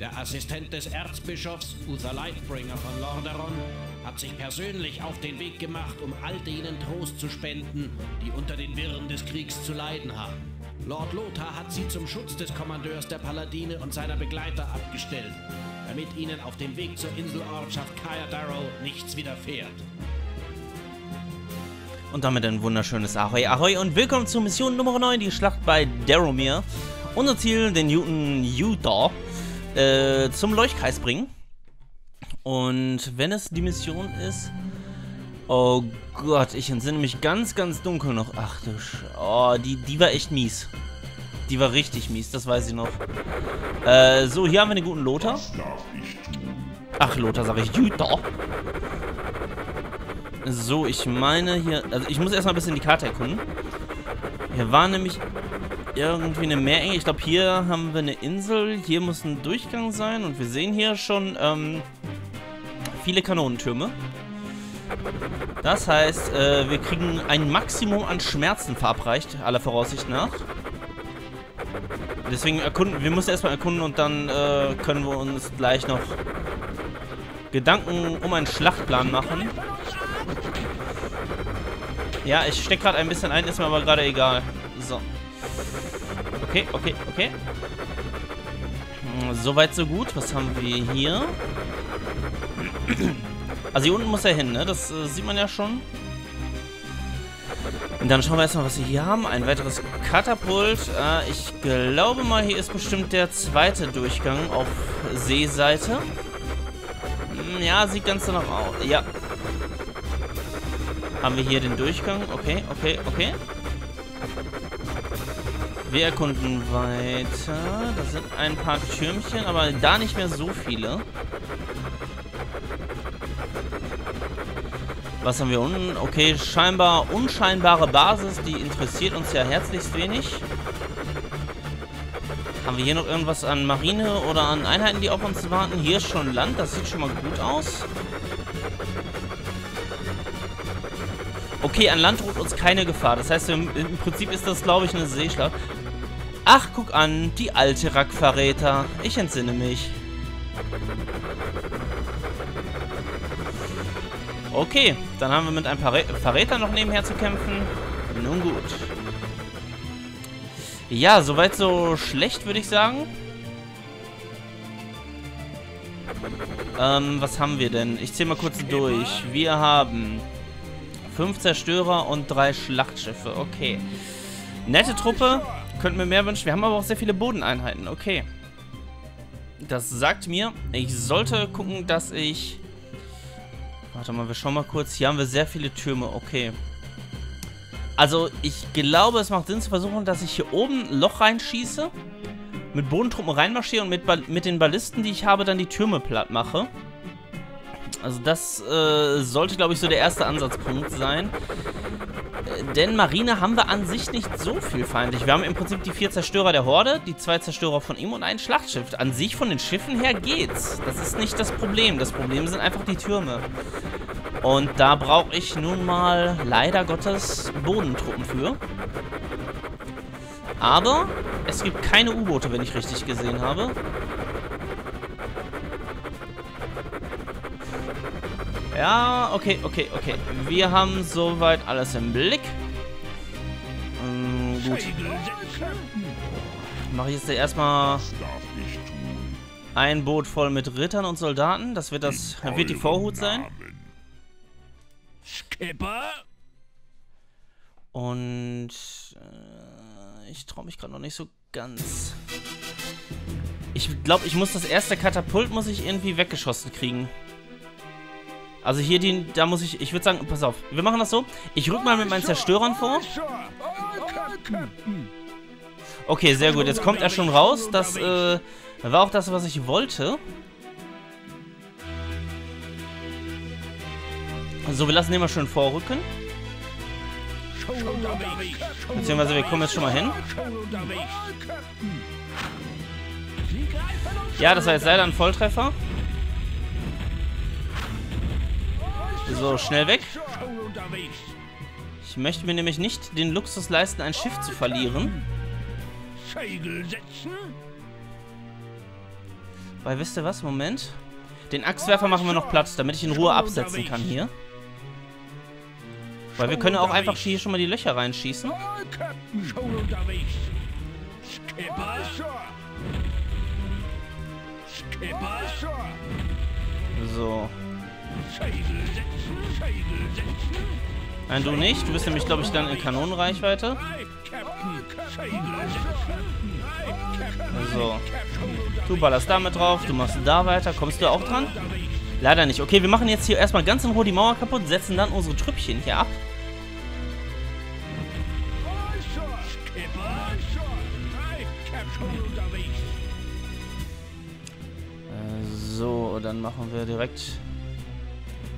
Der Assistent des Erzbischofs, Uther Lightbringer von Lordaeron, hat sich persönlich auf den Weg gemacht, um all denen Trost zu spenden, die unter den Wirren des Kriegs zu leiden haben. Lord Lothar hat sie zum Schutz des Kommandeurs der Paladine und seiner Begleiter abgestellt, damit ihnen auf dem Weg zur Inselortschaft Kaya Darrow nichts widerfährt. Und damit ein wunderschönes Ahoi Ahoi und willkommen zur Mission Nummer 9, die Schlacht bei Darrowmere. Unser Ziel, den Newton Uther zum Leuchtkreis bringen. Und wenn es die Mission ist... Oh Gott, ich entsinne mich ganz, ganz dunkel noch. Ach du die war echt mies. Die war richtig mies, das weiß ich noch. So, hier haben wir den guten Lothar. Ach, Lothar sag ich, Uther. So, ich meine hier... Also ich muss erstmal ein bisschen die Karte erkunden. Hier war nämlich... Irgendwie eine Meerenge. Ich glaube, hier haben wir eine Insel. Hier muss ein Durchgang sein. Und wir sehen hier schon viele Kanonentürme. Das heißt, wir kriegen ein Maximum an Schmerzen verabreicht, aller Voraussicht nach. Deswegen erkunden wir, müssen erstmal erkunden und dann können wir uns gleich noch Gedanken um einen Schlachtplan machen. Ja, ich stecke gerade ein bisschen ein, ist mir aber gerade egal. So. Okay, okay, okay. Soweit, so gut. Was haben wir hier? Also hier unten muss er hin, ne? Das sieht man ja schon. Und dann schauen wir erstmal, was wir hier haben. Ein weiteres Katapult. Ich glaube mal, hier ist bestimmt der zweite Durchgang auf Seeseite. Ja, sieht ganz danach aus. Ja. Haben wir hier den Durchgang? Okay, okay, okay. Wir erkunden weiter. Da sind ein paar Türmchen, aber da nicht mehr so viele. Was haben wir unten? Okay, scheinbar unscheinbare Basis. Die interessiert uns ja herzlichst wenig. Haben wir hier noch irgendwas an Marine oder an Einheiten, die auf uns warten? Hier ist schon Land. Das sieht schon mal gut aus. Okay, an Land droht uns keine Gefahr. Das heißt, im Prinzip ist das, glaube ich, eine Seeschlacht. Ach, guck an, die alte Rack-Verräter. Ich entsinne mich. Okay, dann haben wir mit ein paar Verrätern noch nebenher zu kämpfen. Nun gut. Ja, soweit so schlecht, würde ich sagen. Was haben wir denn? Ich zähle mal kurz durch. Wir haben 5 Zerstörer und 3 Schlachtschiffe. Okay. Nette Truppe. Könnten wir mehr wünschen. Wir haben aber auch sehr viele Bodeneinheiten. Okay. Das sagt mir, ich sollte gucken, dass ich... Warte mal, wir schauen mal kurz. Hier haben wir sehr viele Türme. Okay. Also, ich glaube, es macht Sinn zu versuchen, dass ich hier oben ein Loch reinschieße, mit Bodentruppen reinmarschiere und mit den Ballisten, die ich habe, dann die Türme platt mache. Also das sollte, glaube ich, so der erste Ansatzpunkt sein. Denn Marine haben wir an sich nicht so viel feindlich. Wir haben im Prinzip die 4 Zerstörer der Horde, die 2 Zerstörer von ihm und ein Schlachtschiff. An sich von den Schiffen her geht's. Das ist nicht das Problem. Das Problem sind einfach die Türme. Und da brauche ich nun mal leider Gottes Bodentruppen für. Aber es gibt keine U-Boote, wenn ich richtig gesehen habe. Ja, okay, okay, okay. Wir haben soweit alles im Blick. Gut. Mache ich jetzt erstmal ein Boot voll mit Rittern und Soldaten. Das wird die Vorhut sein. Skipper. Und ich traue mich gerade noch nicht so ganz. Ich glaube, ich muss das erste Katapult muss ich irgendwie weggeschossen kriegen. Also hier, da muss ich würde sagen, pass auf, wir machen das so. Ich rück mal mit meinen Zerstörern vor. Okay, sehr gut, jetzt kommt er schon raus. Das war auch das, was ich wollte. So, wir lassen den mal schön vorrücken. Beziehungsweise wir kommen jetzt schon mal hin. Ja, das war jetzt leider ein Volltreffer. So, schnell weg. Ich möchte mir nämlich nicht den Luxus leisten, ein Schiff zu verlieren. Weil, wisst ihr was? Moment. Den Axtwerfer machen wir noch Platz, damit ich in Ruhe absetzen kann hier. Weil wir können auch einfach hier schon mal die Löcher reinschießen. So. Nein, du nicht. Du bist nämlich, glaube ich, dann in Kanonenreichweite. So. Du ballerst damit drauf, du machst da weiter. Kommst du auch dran? Leider nicht. Okay, wir machen jetzt hier erstmal ganz in Ruhe die Mauer kaputt, setzen dann unsere Trüppchen hier ab. So, dann machen wir direkt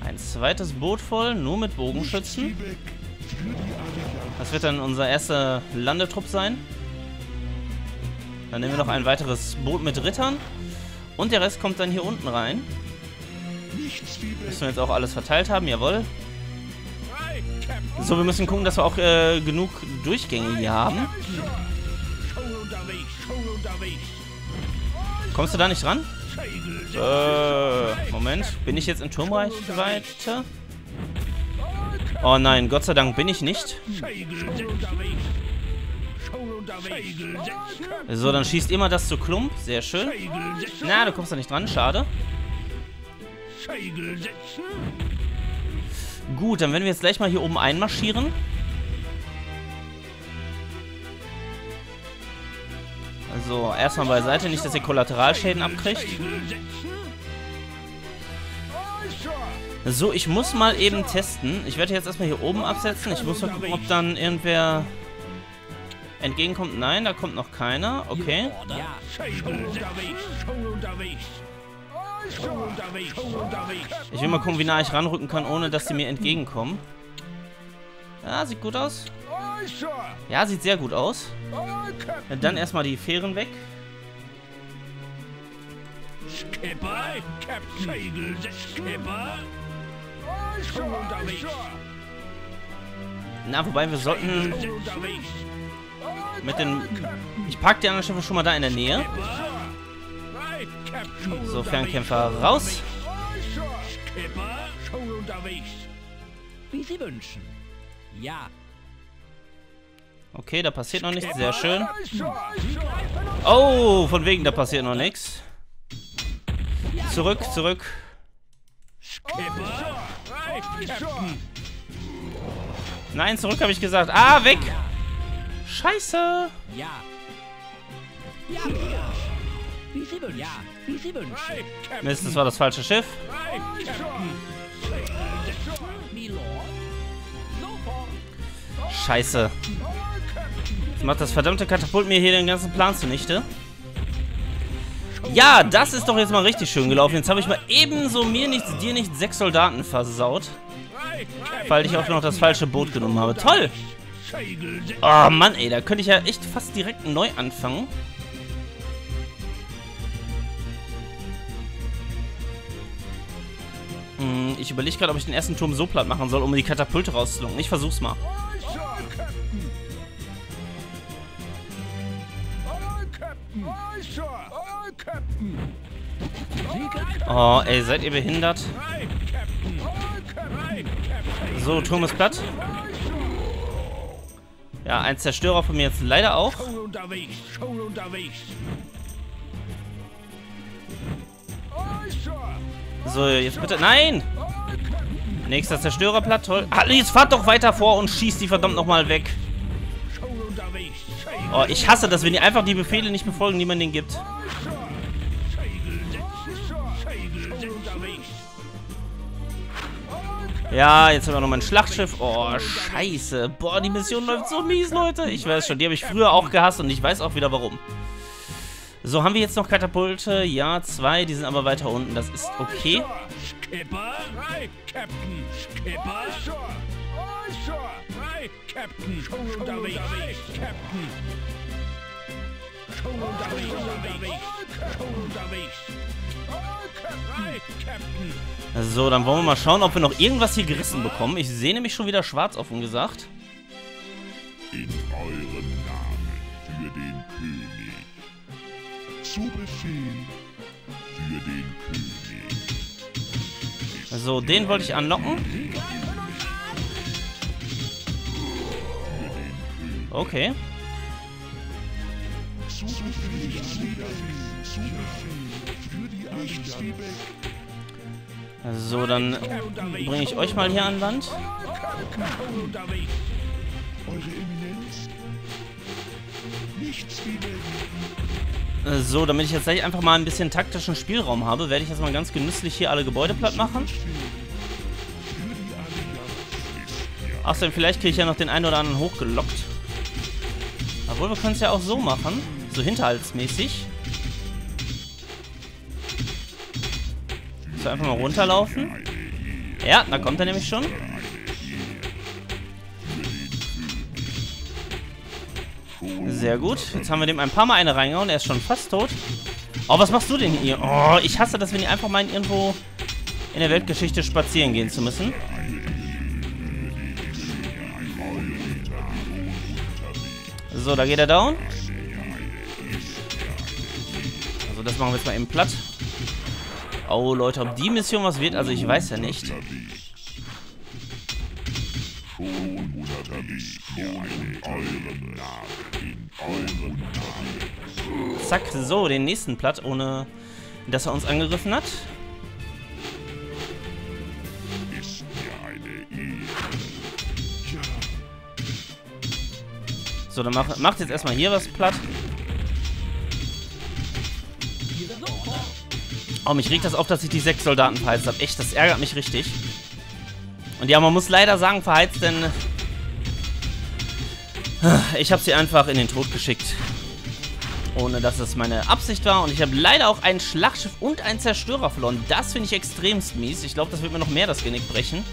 ein zweites Boot voll, nur mit Bogenschützen. Das wird dann unser erster Landetrupp sein. Dann nehmen wir noch ein weiteres Boot mit Rittern. Und der Rest kommt dann hier unten rein. Müssen wir jetzt auch alles verteilt haben, jawohl. So, wir müssen gucken, dass wir auch genug Durchgänge hier haben. Kommst du da nicht ran? Moment. Bin ich jetzt in Turmreichweite? Oh nein, Gott sei Dank bin ich nicht. So, dann schießt immer das zu Klump. Sehr schön. Na, du kommst da nicht dran. Schade. Gut, dann werden wir jetzt gleich mal hier oben einmarschieren. Also, erstmal beiseite. Nicht, dass ihr Kollateralschäden abkriegt. So, ich muss mal eben testen. Ich werde jetzt erstmal hier oben absetzen. Ich muss mal gucken, ob dann irgendwer entgegenkommt. Nein, da kommt noch keiner. Okay. Ich will mal gucken, wie nah ich ranrücken kann, ohne dass sie mir entgegenkommen. Ja, sieht gut aus. Ja, sieht sehr gut aus. Dann erstmal die Fähren weg. Na, wobei wir sollten mit den... Ich parke die anderen Schiffe schon mal da in der Nähe. So, Fernkämpfer raus. Wie Sie wünschen. Ja. Okay, da passiert noch nichts. Sehr schön. Oh, von wegen, da passiert noch nichts. Zurück, zurück. Nein, zurück habe ich gesagt. Ah, weg! Scheiße! Ja. Ja. Mist, das war das falsche Schiff. Scheiße. Jetzt macht das verdammte Katapult mir hier den ganzen Plan zunichte. Ja, das ist doch jetzt mal richtig schön gelaufen. Jetzt habe ich mal ebenso mir nichts, dir nichts 6 Soldaten versaut. Weil ich auch noch das falsche Boot genommen habe. Toll! Oh Mann, ey, da könnte ich ja echt fast direkt neu anfangen. Ich überlege gerade, ob ich den ersten Turm so platt machen soll, um die Katapulte rauszulocken. Ich versuch's mal. Oh, ey, seid ihr behindert? So, Turm ist platt. Ja, ein Zerstörer von mir jetzt leider auch. So, jetzt bitte... Nein! Nächster Zerstörerplatt, toll. Ah, jetzt fahrt doch weiter vor und schießt die verdammt nochmal weg. Oh, ich hasse das, wenn die einfach die Befehle nicht befolgen, die man denen gibt. Ja, jetzt haben wir noch mein Schlachtschiff. Oh, scheiße. Boah, die Mission läuft so mies, Leute. Ich weiß schon, die habe ich früher auch gehasst und ich weiß auch wieder warum. So, haben wir jetzt noch Katapulte? Ja, 2. Die sind aber weiter unten. Das ist okay. So, dann wollen wir mal schauen, ob wir noch irgendwas hier gerissen bekommen. Ich sehe nämlich schon wieder schwarz, offen gesagt. In eurem Namen für den König. Zu Befehl. So, den wollte ich anlocken. Okay. So, dann bringe ich euch mal hier an Land. So, damit ich jetzt gleich einfach mal ein bisschen taktischen Spielraum habe, werde ich jetzt mal ganz genüsslich hier alle Gebäude platt machen. Außerdem, vielleicht kriege ich ja noch den einen oder anderen hochgelockt. Obwohl, wir können es ja auch so machen. So hinterhaltsmäßig. So, einfach mal runterlaufen. Ja, da kommt er nämlich schon. Sehr gut. Jetzt haben wir dem ein paar Mal eine reingehauen. Er ist schon fast tot. Oh, was machst du denn hier? Oh, ich hasse das, wenn die einfach meinen, irgendwo in der Weltgeschichte spazieren gehen zu müssen. So, da geht er down. Also das machen wir jetzt mal eben platt. Oh, Leute, ob die Mission was wird? Also ich weiß ja nicht. Zack, so, den nächsten platt, ohne dass er uns angegriffen hat. So, dann macht jetzt erstmal hier was platt. Oh, mich regt das auf, dass ich die 6 Soldaten verheizt habe. Echt, das ärgert mich richtig. Und ja, man muss leider sagen, verheizt, denn ich habe sie einfach in den Tod geschickt. Ohne, dass es meine Absicht war. Und ich habe leider auch ein Schlachtschiff und einen Zerstörer verloren. Das finde ich extremst mies. Ich glaube, das wird mir noch mehr das Genick brechen.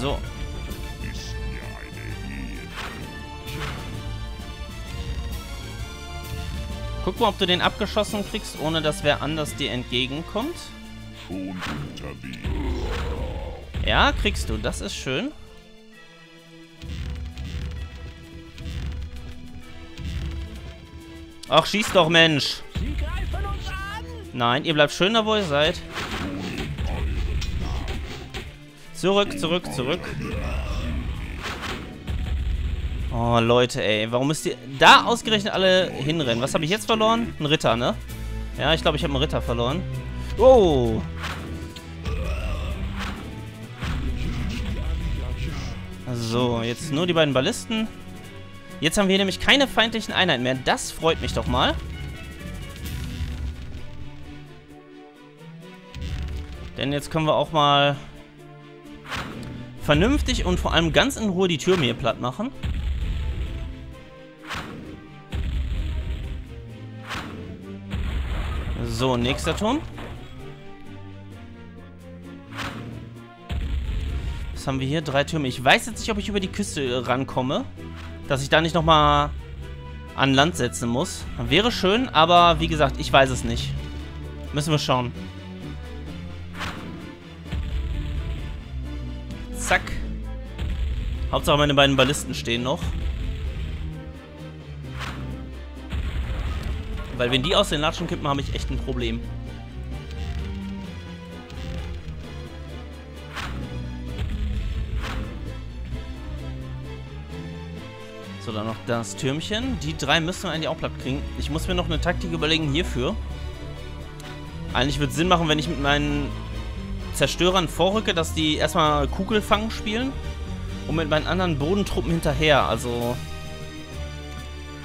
So. Guck mal, ob du den abgeschossen kriegst, ohne dass wer anders dir entgegenkommt. Ja, kriegst du. Das ist schön. Ach, schieß doch, Mensch. Nein, ihr bleibt schön da, wo ihr seid. Zurück, zurück, zurück. Oh, Leute, ey. Warum müsst ihr da ausgerechnet alle hinrennen? Was habe ich jetzt verloren? Ein Ritter, ne? Ja, ich glaube, ich habe einen Ritter verloren. Oh! So, jetzt nur die beiden Ballisten. Jetzt haben wir nämlich keine feindlichen Einheiten mehr. Das freut mich doch mal. Denn jetzt können wir auch mal vernünftig und vor allem ganz in Ruhe die Tür mir platt machen. So, nächster Turm. Was haben wir hier? 3 Türme. Ich weiß jetzt nicht, ob ich über die Küste rankomme. Dass ich da nicht nochmal an Land setzen muss. Wäre schön, aber wie gesagt, ich weiß es nicht. Müssen wir schauen. Zack. Hauptsache meine beiden Ballisten stehen noch. Weil wenn die aus den Latschen kippen, habe ich echt ein Problem. So, dann noch das Türmchen. Die 3 müssen wir eigentlich auch platt kriegen. Ich muss mir noch eine Taktik überlegen hierfür. Eigentlich würde es Sinn machen, wenn ich mit meinen Zerstörern vorrücke, dass die erstmal Kugelfang spielen und mit meinen anderen Bodentruppen hinterher. Also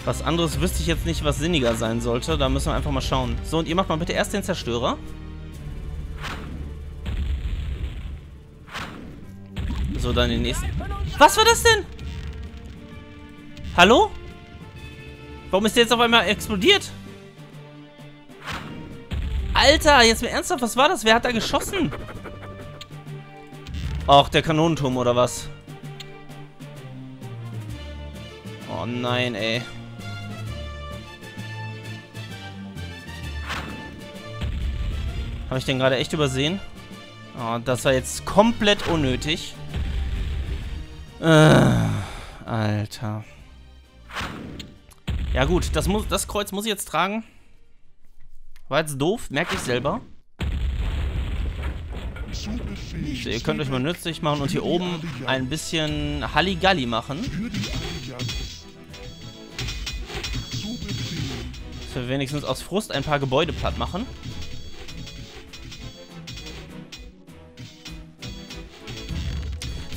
was anderes wüsste ich jetzt nicht, was sinniger sein sollte. Da müssen wir einfach mal schauen. So, und ihr macht mal bitte erst den Zerstörer. So, dann den nächsten. Was war das denn? Hallo? Warum ist der jetzt auf einmal explodiert? Alter, jetzt mal ernsthaft, was war das? Wer hat da geschossen? Ach, der Kanonenturm oder was? Oh nein, ey. Habe ich den gerade echt übersehen? Oh, das war jetzt komplett unnötig. Alter. Ja gut, das Kreuz muss ich jetzt tragen. War jetzt doof, merke ich selber. So, ihr könnt euch mal nützlich machen und hier oben ein bisschen Halligalli machen. Dass wir wenigstens aus Frust ein paar Gebäude platt machen.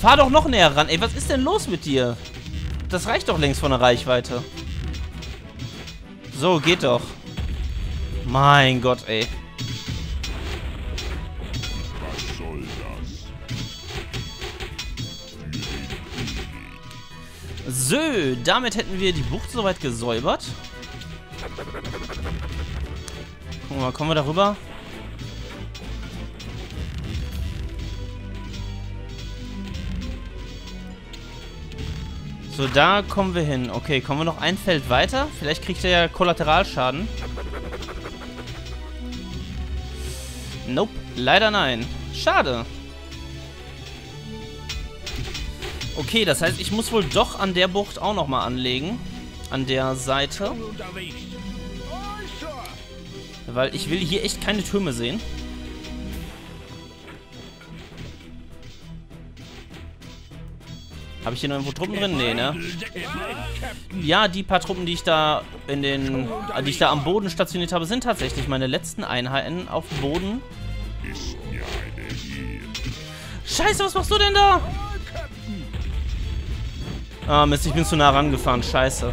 Fahr doch noch näher ran. Ey, was ist denn los mit dir? Das reicht doch längst von der Reichweite. So, geht doch. Mein Gott, ey. Was soll das? So, damit hätten wir die Bucht soweit gesäubert. Guck mal, kommen wir darüber? So, da kommen wir hin. Okay, kommen wir noch ein Feld weiter? Vielleicht kriegt er ja Kollateralschaden. Nope, leider nein. Schade. Okay, das heißt, ich muss wohl doch an der Bucht auch nochmal anlegen. An der Seite. Weil ich will hier echt keine Türme sehen. Habe ich hier noch irgendwo Truppen drin? Nee, ne? Ja, die paar Truppen, die ich da am Boden stationiert habe, sind tatsächlich meine letzten Einheiten auf dem Boden. Scheiße, was machst du denn da? Ah, Mist, ich bin zu nah rangefahren. Scheiße.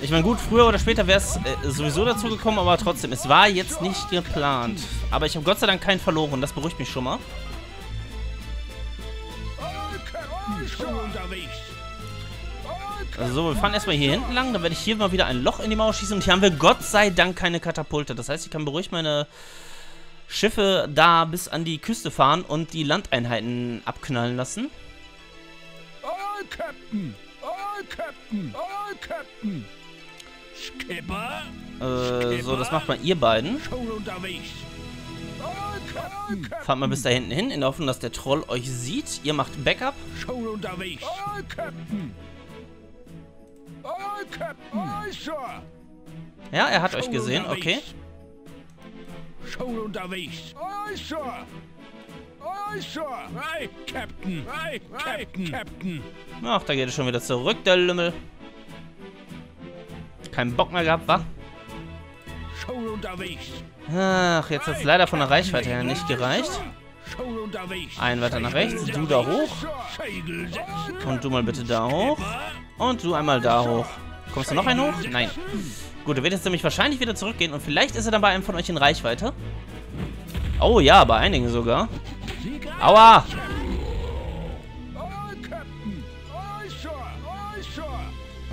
Ich meine, gut, früher oder später wäre es sowieso dazu gekommen, aber trotzdem, es war jetzt nicht geplant. Aber ich habe Gott sei Dank keinen verloren, das beruhigt mich schon mal. So, wir fahren erstmal hier hinten lang, dann werde ich hier mal wieder ein Loch in die Mauer schießen und hier haben wir Gott sei Dank keine Katapulte. Das heißt, ich kann beruhigt meine Schiffe da bis an die Küste fahren und die Landeinheiten abknallen lassen. All Captain! All Captain! All Captain! Skipper! So, das macht mal ihr beiden. Fahrt mal bis da hinten hin, in der Hoffnung, dass der Troll euch sieht. Ihr macht Backup. Ja, er hat euch gesehen, okay. Ach, da geht er schon wieder zurück, der Lümmel. Keinen Bock mehr gehabt, wa? Ach, jetzt hat es leider von der Reichweite her nicht gereicht. Ein weiter nach rechts, du da hoch. Und du mal bitte da hoch. Und du einmal da hoch. Kommst du noch einen hoch? Nein. Gut, er wird jetzt nämlich wahrscheinlich wieder zurückgehen. Und vielleicht ist er dann bei einem von euch in Reichweite. Oh ja, bei einigen sogar. Aua!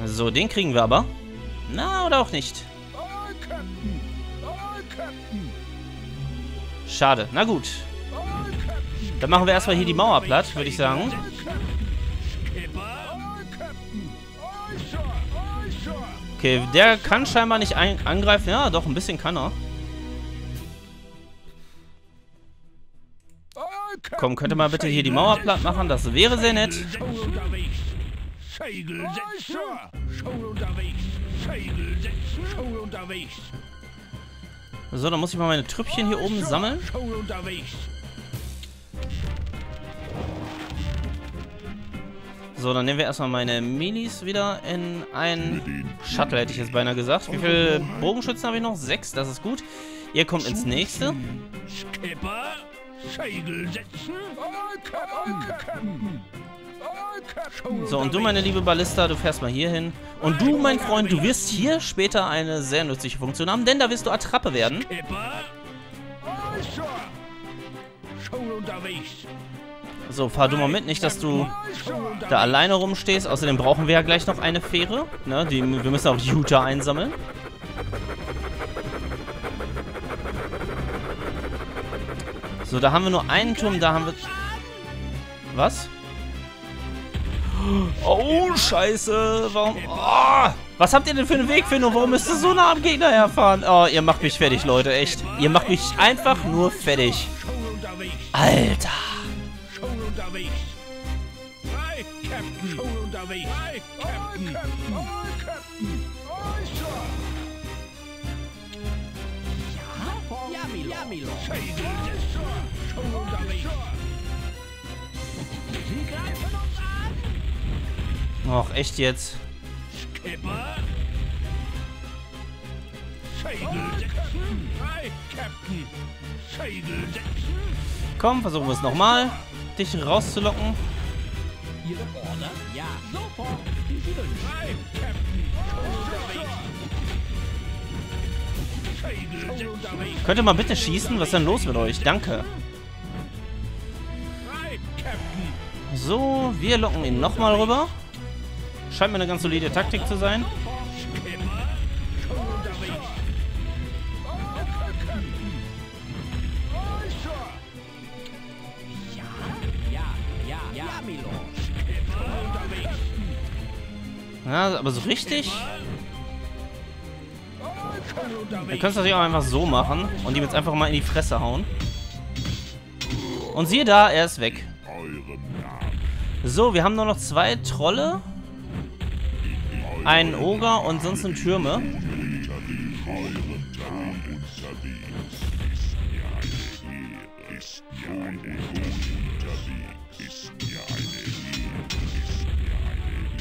So, den kriegen wir aber. Na, oder auch nicht. Schade. Na gut. Dann machen wir erstmal hier die Mauer platt, würde ich sagen. Okay, der kann scheinbar nicht angreifen. Ja, doch, ein bisschen kann er. Komm, könnt ihr mal bitte hier die Mauer platt machen? Das wäre sehr nett. So, dann muss ich mal meine Trüppchen hier oben sammeln. So, dann nehmen wir erstmal meine Minis wieder in einen Shuttle, hätte ich jetzt beinahe gesagt. Wie viele Bogenschützen habe ich noch? 6, das ist gut. Ihr kommt ins nächste. So, und du, meine liebe Ballista, du fährst mal hier hin. Und du, mein Freund, du wirst hier später eine sehr nützliche Funktion haben, denn da wirst du Attrappe werden. So, fahr du mal mit, nicht, dass du da alleine rumstehst. Außerdem brauchen wir ja gleich noch eine Fähre. Ne, wir müssen auch die Uther einsammeln. So, da haben wir nur einen Turm, da haben wir... Was? Oh, scheiße. Warum... Oh, was habt ihr denn für einen Wegfindung? Warum müsst ihr so nah am Gegner herfahren? Oh, ihr macht mich fertig, Leute, echt. Ihr macht mich einfach nur fertig. Alter. Schon unterwegs. Captain. Schon unterwegs. Captain. Och, echt jetzt? Skipper? Komm, versuchen wir es nochmal, dich rauszulocken. Könnt ihr mal bitte schießen? Was ist denn los mit euch? Danke. So, wir locken ihn nochmal rüber. Scheint mir eine ganz solide Taktik zu sein. Ja, aber so richtig? Wir können es natürlich auch einfach so machen und ihm jetzt einfach mal in die Fresse hauen. Und siehe da, er ist weg. So, wir haben nur noch zwei Trolle, einen Oger und sonst sind Türme.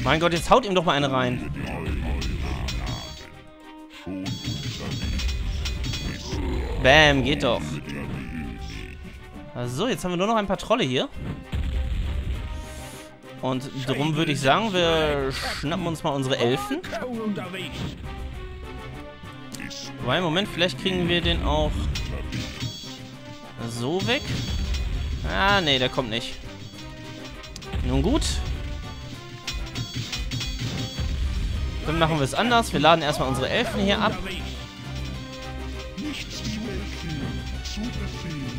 Mein Gott, jetzt haut ihm doch mal eine rein. Bam, geht doch. So, jetzt haben wir nur noch ein paar Trolle hier. Und darum würde ich sagen, wir schnappen uns mal unsere Elfen. Wobei, im Moment, vielleicht kriegen wir den auch so weg. Ah, nee, der kommt nicht. Nun gut. Dann machen wir es anders. Wir laden erstmal unsere Elfen hier ab.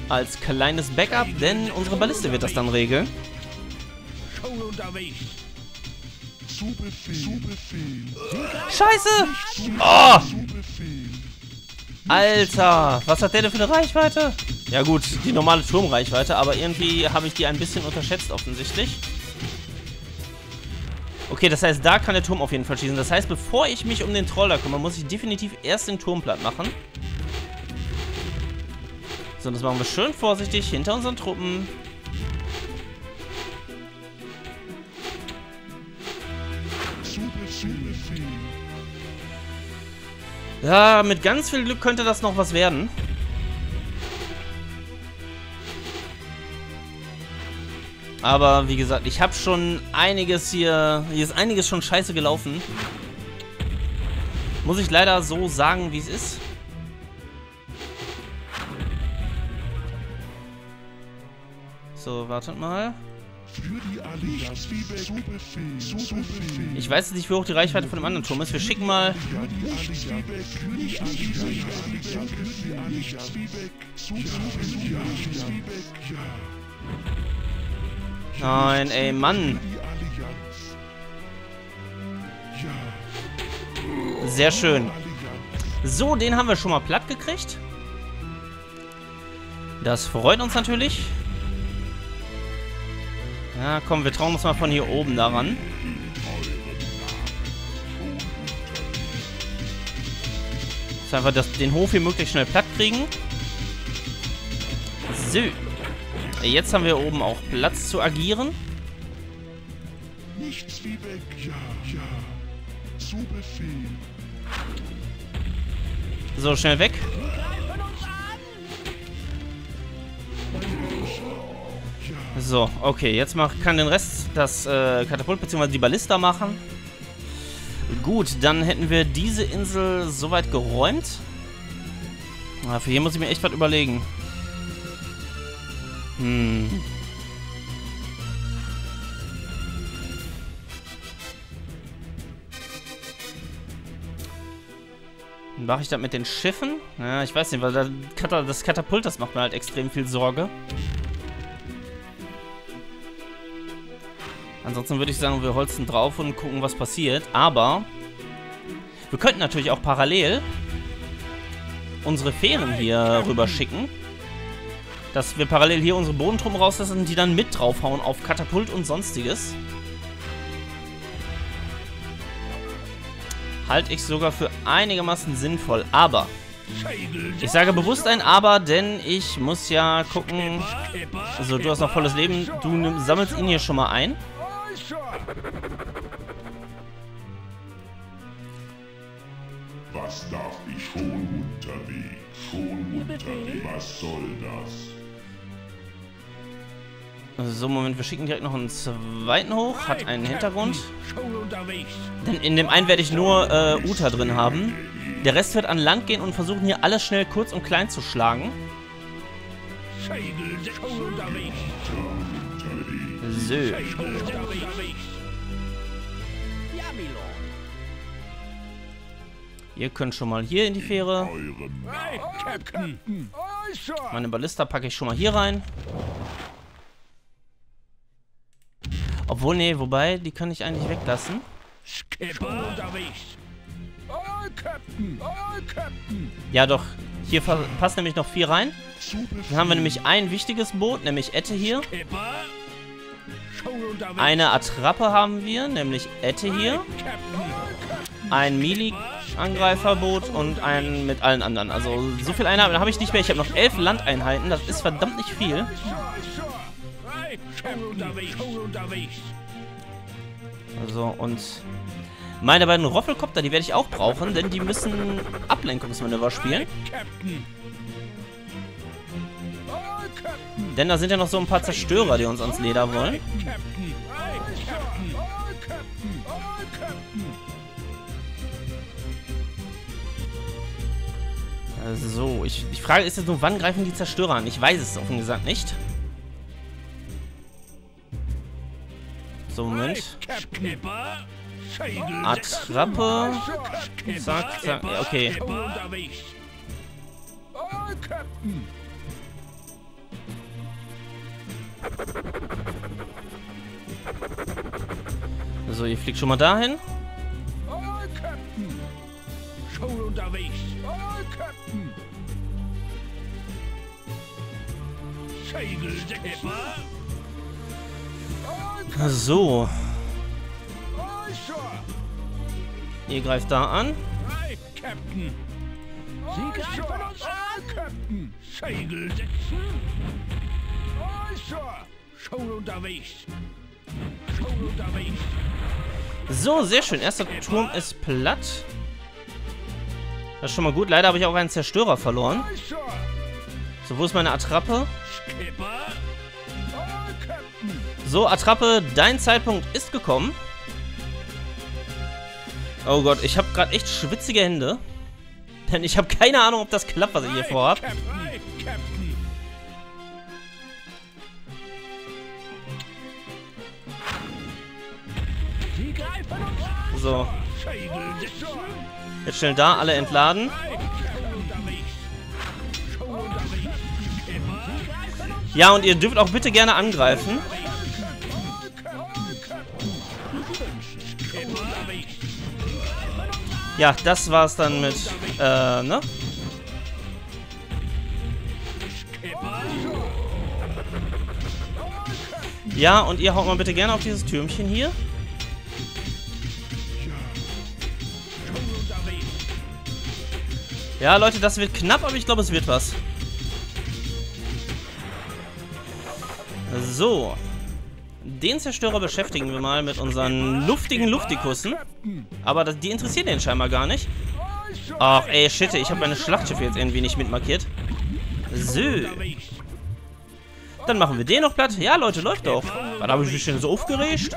Als kleines Backup, denn unsere Balliste wird das dann regeln. Scheiße! Oh! Alter, was hat der denn für eine Reichweite? Ja gut, die normale Turmreichweite, aber irgendwie habe ich die ein bisschen unterschätzt offensichtlich. Okay, das heißt, da kann der Turm auf jeden Fall schießen. Das heißt, bevor ich mich um den Troller kümmere, muss ich definitiv erst den Turm platt machen. So, das machen wir schön vorsichtig hinter unseren Truppen. Ja, mit ganz viel Glück könnte das noch was werden. Aber wie gesagt, ich habe schon einiges hier. Hier ist einiges schon scheiße gelaufen. Muss ich leider so sagen, wie es ist. So, wartet mal. Ich weiß nicht, wie hoch die Reichweite von dem anderen Turm ist. Wir schicken mal. Nein, ey, Mann. Sehr schön. So, den haben wir schon mal platt gekriegt. Das freut uns natürlich. Ja, komm, wir trauen uns mal von hier oben daran. Jetzt einfach den Hof hier möglichst schnell platt kriegen. So. Jetzt haben wir oben auch Platz zu agieren. So, schnell weg. So, okay, jetzt kann den Rest das Katapult bzw. die Ballista machen. Gut, dann hätten wir diese Insel soweit geräumt. Na, für hier muss ich mir echt was überlegen. Mache ich das mit den Schiffen? Ja, ich weiß nicht, weil das Katapult, das macht mir halt extrem viel Sorge. Ansonsten würde ich sagen, wir holzen drauf und gucken, was passiert. Aber wir könnten natürlich auch parallel unsere Fähren hier rüber schicken. Dass wir parallel hier unsere Bodentruppen rauslassen, die dann mit draufhauen auf Katapult und Sonstiges. halte ich sogar für einigermaßen sinnvoll. Aber, ich sage bewusst ein Aber, denn ich muss ja gucken. Also du hast noch volles Leben, du sammelst ihn hier schon mal ein. Was darf ich schon unterwegs, was soll das? So, Moment, wir schicken direkt noch einen zweiten hoch, hat einen Hintergrund. Denn in dem einen werde ich nur Uther drin haben. Der Rest wird an Land gehen und versuchen hier alles schnell kurz und klein zu schlagen. So. Ihr könnt schon mal hier in die Fähre. Meine Ballista packe ich schon mal hier rein. Obwohl, nee, wobei, die kann ich eigentlich weglassen. Ja doch, hier passt nämlich noch viel rein. Dann haben wir nämlich ein wichtiges Boot, nämlich Ette hier. Eine Attrappe haben wir, nämlich Ette hier. Ein Melee-Angreiferboot und ein mit allen anderen. Also so viel Einheiten habe ich nicht mehr. Ich habe noch 11 Landeinheiten. Das ist verdammt nicht viel. Also und meine beiden Roffelkopter, die werde ich auch brauchen, denn die müssen Ablenkungsmanöver spielen. Denn da sind ja noch so ein paar Zerstörer, die uns ans Leder wollen. So, die Frage ist jetzt nur, wann greifen die Zerstörer an? Ich weiß es offen gesagt nicht. So, Moment. Attrappe. Zack, zack. Okay. So, ihr fliegt schon mal dahin. So. Ihr greift da an. So, sehr schön. Erster Turm ist platt. Das ist schon mal gut. Leider habe ich auch einen Zerstörer verloren. So, wo ist meine Attrappe? So, Attrappe, dein Zeitpunkt ist gekommen. Oh Gott, ich habe gerade echt schwitzige Hände. Denn ich habe keine Ahnung, ob das klappt, was ich hier vorhabe. So. Jetzt schnell da alle entladen. Ja, und ihr dürft auch bitte gerne angreifen. Ja, das war's dann mit, ne? Ja, und ihr haut mal bitte gerne auf dieses Türmchen hier. Ja, Leute, das wird knapp, aber ich glaube, es wird was. So. Den Zerstörer beschäftigen wir mal mit unseren luftigen Luftikussen. Aber die interessieren den scheinbar gar nicht. Ach, ey, shit, ich habe meine Schlachtschiffe jetzt irgendwie nicht mitmarkiert. So. Dann machen wir den noch platt. Ja, Leute, läuft doch. Da habe ich mich denn so aufgeregt.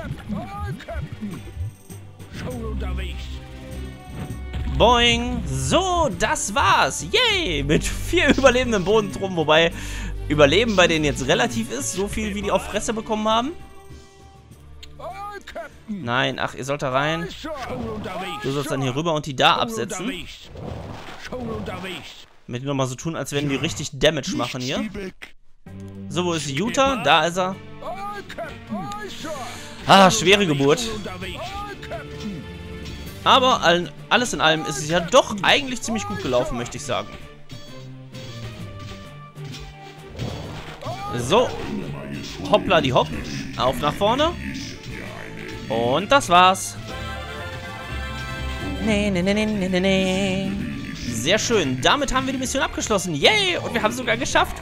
Boing. So, das war's. Yay! Mit 4 überlebenden Bodentruppen, wobei Überleben bei denen jetzt relativ ist. So viel, wie die auf Fresse bekommen haben. Nein, ach, ihr sollt da rein. Du sollst dann hier rüber und die da absetzen. Mit nochmal so tun, als wenn die richtig Damage machen hier. So, wo ist Uther? Da ist er. Ah, schwere Geburt. Aber alles in allem ist es ja doch eigentlich ziemlich gut gelaufen, möchte ich sagen. So. Hoppla die Hopp. Auf nach vorne. Und das war's. Nee, nee, nee, nee, nee, nee. Sehr schön. Damit haben wir die Mission abgeschlossen. Yay! Und wir haben es sogar geschafft.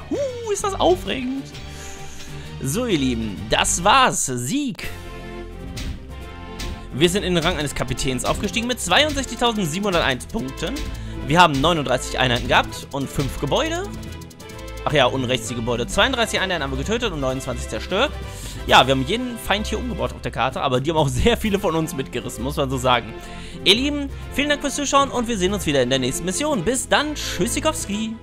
Ist das aufregend. So, ihr Lieben. Das war's. Sieg. Wir sind in den Rang eines Kapitäns aufgestiegen mit 62.701 Punkten. Wir haben 39 Einheiten gehabt und 5 Gebäude. Ach ja, unrechts die Gebäude. 32 Einheiten haben wir getötet und 29 zerstört. Ja, wir haben jeden Feind hier umgebaut auf der Karte, aber die haben auch sehr viele von uns mitgerissen, muss man so sagen. Ihr Lieben, vielen Dank fürs Zuschauen und wir sehen uns wieder in der nächsten Mission. Bis dann, tschüssikowski.